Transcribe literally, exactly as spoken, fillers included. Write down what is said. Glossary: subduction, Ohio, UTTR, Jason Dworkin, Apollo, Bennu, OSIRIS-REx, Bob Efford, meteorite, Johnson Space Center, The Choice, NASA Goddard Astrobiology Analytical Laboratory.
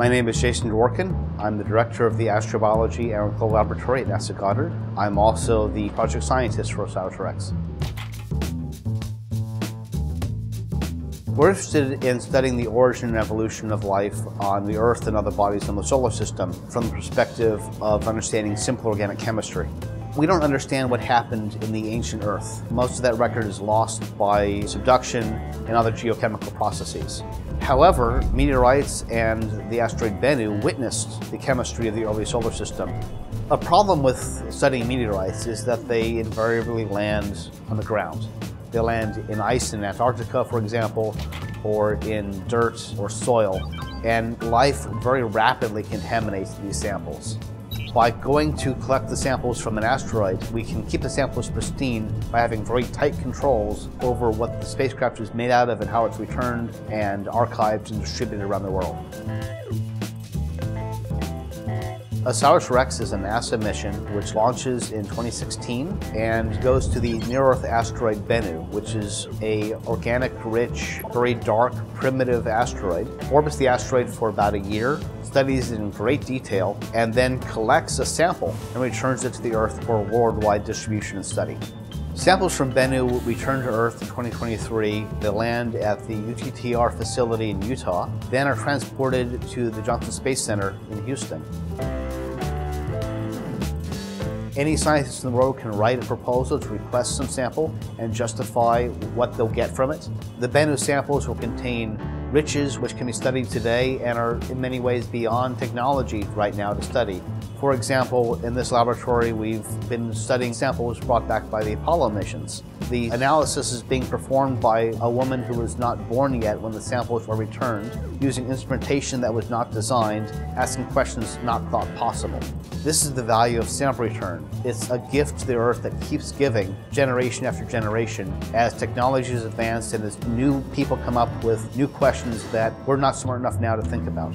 My name is Jason Dworkin. I'm the director of the Astrobiology Analytical Laboratory at NASA Goddard. I'm also the project scientist for OSIRIS-REx. We're interested in studying the origin and evolution of life on the Earth and other bodies in the solar system from the perspective of understanding simple organic chemistry. We don't understand what happened in the ancient Earth. Most of that record is lost by subduction and other geochemical processes. However, meteorites and the asteroid Bennu witnessed the chemistry of the early solar system. A problem with studying meteorites is that they invariably land on the ground. They land in ice in Antarctica, for example, or in dirt or soil, and life very rapidly contaminates these samples. By going to collect the samples from an asteroid, we can keep the samples pristine by having very tight controls over what the spacecraft is made out of and how it's returned and archived and distributed around the world. OSIRIS-REx is a NASA mission which launches in twenty sixteen and goes to the near-Earth asteroid Bennu, which is a organic-rich, very dark, primitive asteroid. Orbits the asteroid for about a year, studies it in great detail, and then collects a sample and returns it to the Earth for worldwide distribution and study. Samples from Bennu will return to Earth in twenty twenty-three. They land at the U T T R facility in Utah, then are transported to the Johnson Space Center in Houston. Any scientist in the world can write a proposal to request some sample and justify what they'll get from it. The Bennu samples will contain riches which can be studied today and are in many ways beyond technology right now to study. For example, in this laboratory we've been studying samples brought back by the Apollo missions. The analysis is being performed by a woman who was not born yet when the samples were returned, using instrumentation that was not designed, asking questions not thought possible. This is the value of sample return. It's a gift to the Earth that keeps giving generation after generation as technology is advanced and as new people come up with new questions that we're not smart enough now to think about.